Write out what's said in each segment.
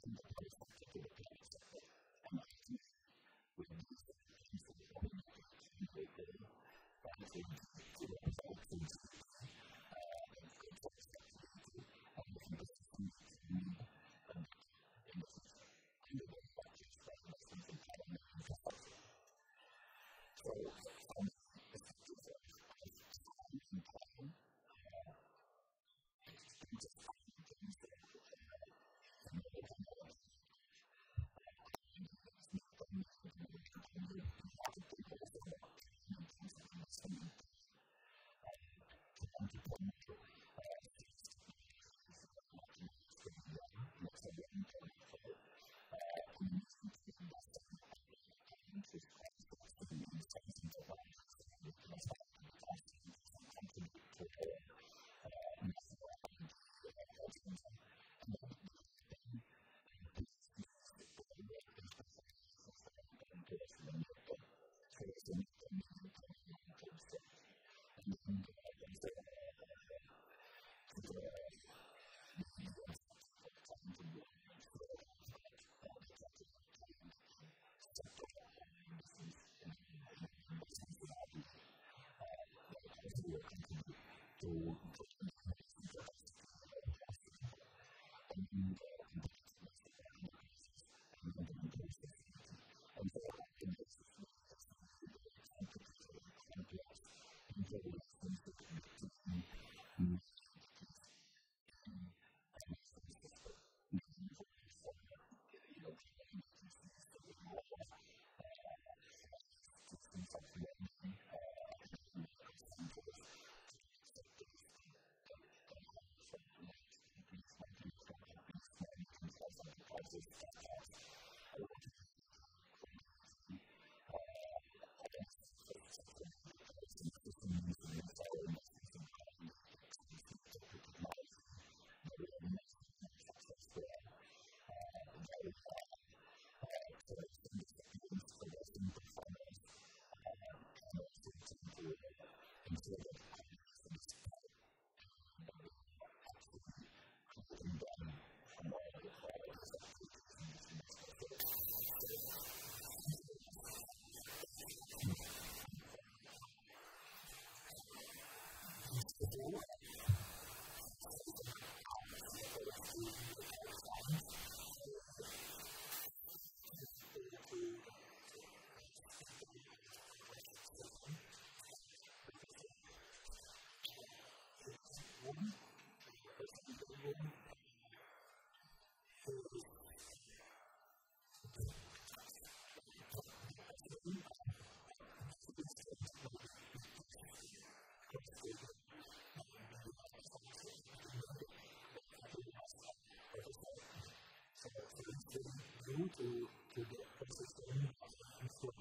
to the ecosystem and so to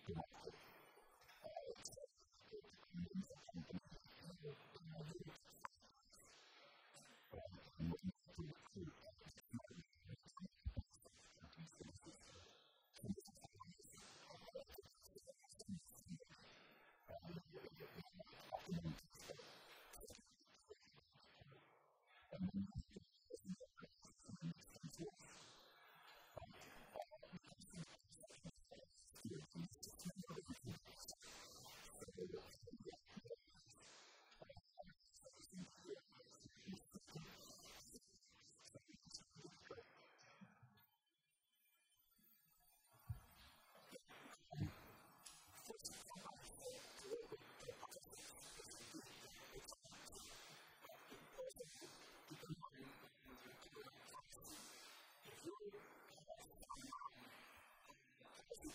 This is the least, if you have to go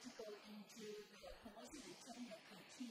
into the promotion and training country,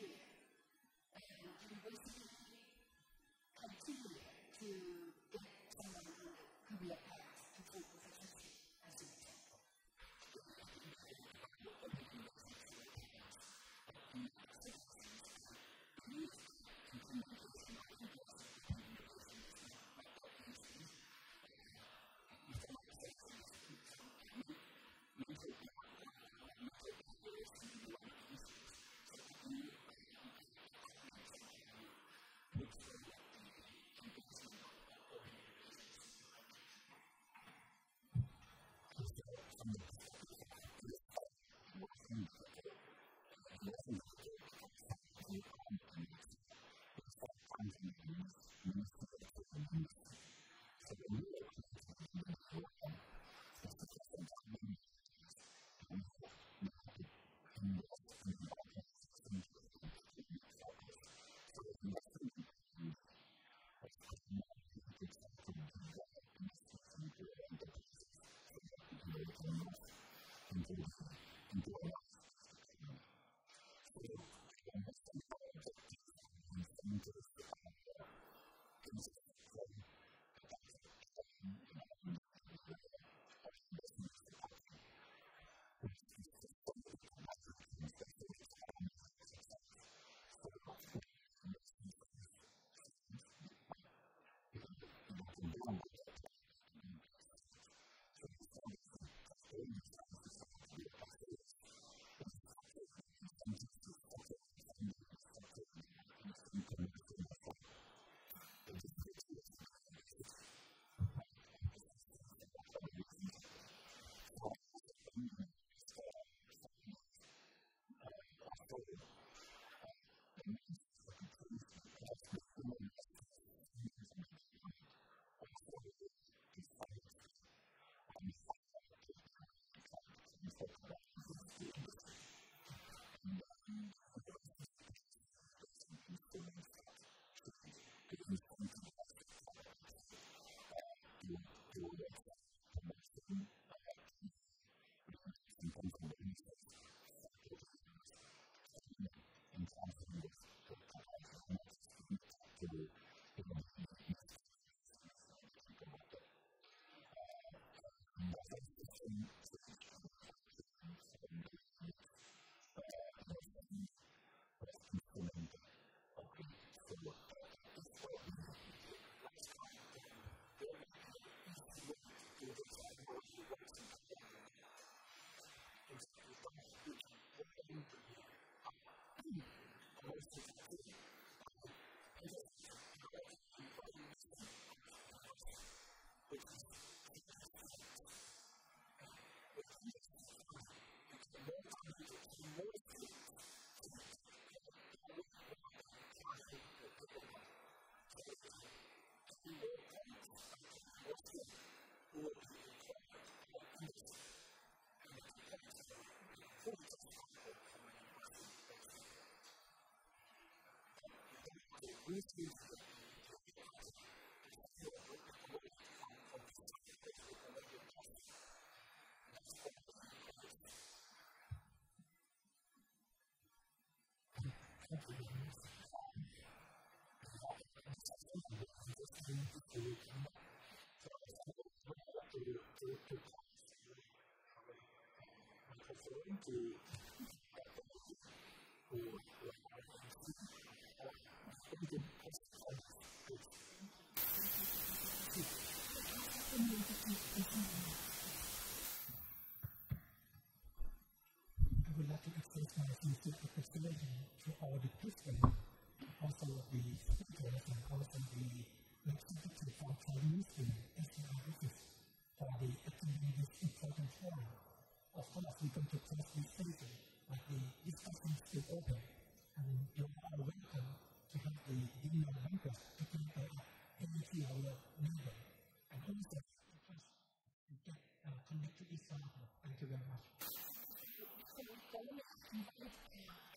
To our depression, also the speakers and also the representative from the ministry as for the attending this important forum. Of course, we come to cross this session, but the discussion is still open, and you are welcome to have the dinner members to take energy our neighbor, and also to get connected to each other. Thank you very much.